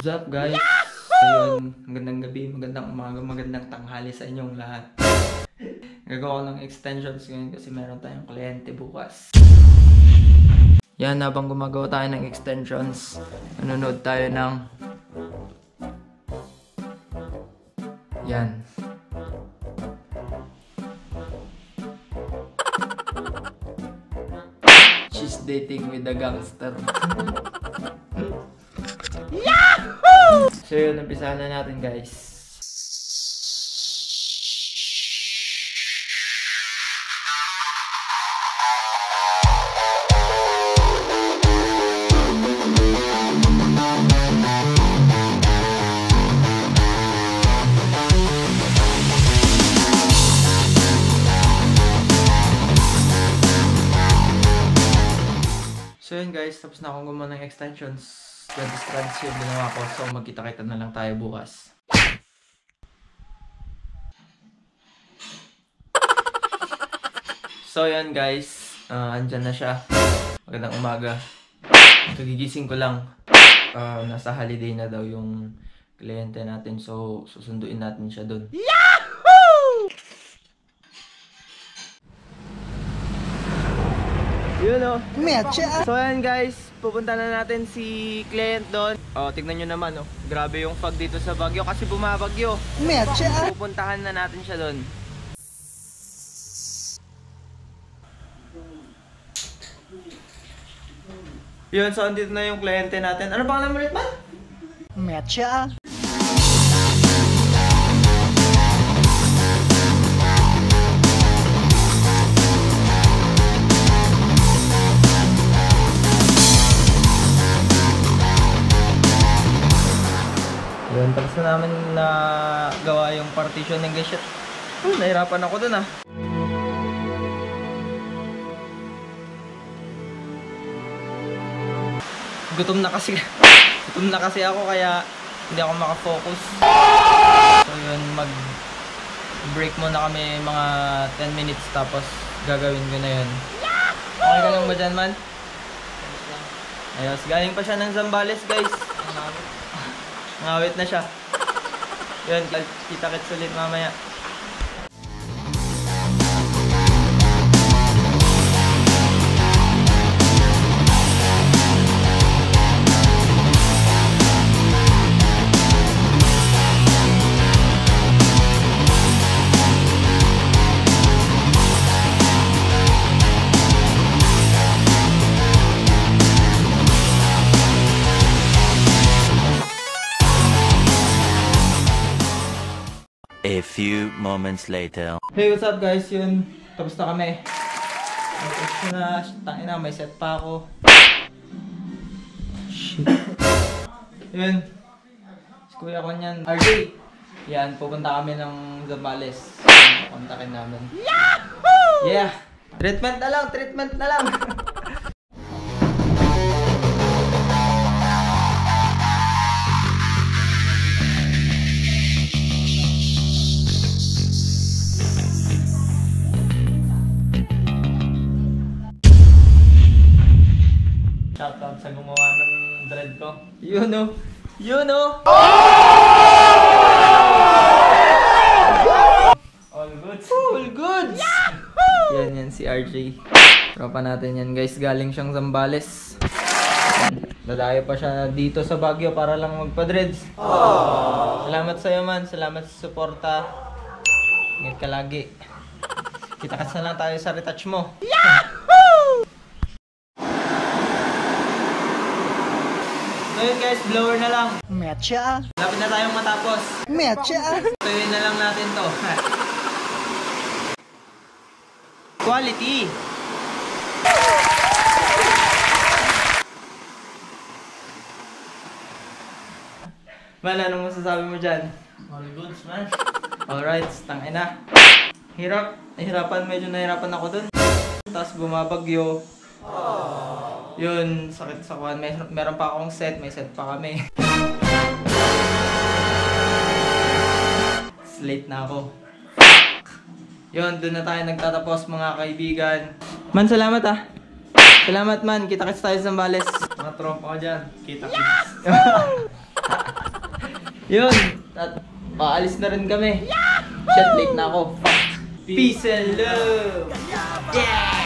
What's up, guys? Ayun, magandang gabi, magandang umaga, magandang tanghali sa inyong lahat. Gagawa ko ng extensions ngayon kasi meron tayong kliyente bukas. Yan, habang gumagawa tayo ng extensions, nanonood tayo ng... Yan. She's dating with a gangster. Yahoo! So yun, umpisahan na natin, guys. So yun, guys, tapos na akong gumawa ng extensions. 20 strands yung ginawa ko. So magkita-kita na lang tayo bukas. So yun, guys, andyan na siya. Magandang umaga. Kagigising ko lang. Nasa holiday na daw yung kliyente natin. So susunduin natin siya dun. Yahoo! Yun o. So yan, guys, pupunta na natin si client doon. O, tignan nyo naman o. Grabe yung fog dito sa Baguio kasi bumabagyo. Pupuntahan na natin siya doon. Yun, so andito na yung kliyente natin. Ano pangalan mo ulit, man? Mecha. Yun, tapos na namin na gawa yung partition ng guys. Nahirapan ako dun ah. Gutom na kasi ako kaya hindi ako makafocus. So yun, mag-break muna kami mga 10 minutes tapos gagawin ko na yun. Okay ka lang ba dyan, man? Ayos, galing pa siya ng Zambales, guys. Ngawit na siya. Yun, kita-kits ulit mamaya. A few moments later. Hey, what's up, guys? Yun, tapos na kami. Tapos na, tangin na, may set pa ako. Shit. Yun, kuya ko niyan, RJ. Yan, pupunta kami ng Zambales. Kontakin namin. Yahoo! Yeah, treatment na lang. Shoutout sa gumawa ng dread ko. Yun o! All goods! Yahoo! Yan si RJ. Tropa natin yan, guys. Galing siyang Zambales. Dadayo pa siya dito sa Baguio para lang magpa-dreads. Salamat sa'yo, man. Salamat sa suporta. Ingat ka lagi. Kita-kits na lang tayo sa retouch mo. Yahoo! So yun, guys, blower na lang. Mecha. Lapit na tayong matapos. Mecha. So yun na lang natin to. Quality. Man, anong masasabi mo dyan? All goods, man. Alright, tangin na. Hirap. Medyo nahirapan ako dun. Tapos bumabagyo. Yun, sakit sa kuwan. Meron pa akong set, may set pa kami. Late na ako. Yun, doon na tayo nagtatapos, mga kaibigan. Man, salamat ah. Salamat, man. Kita-kits tayo sa Zambales. Mga tropa ko dyan. Kita-kits. Yun. At paalis na rin kami. Shit, late na ako. Peace and love. Yeah!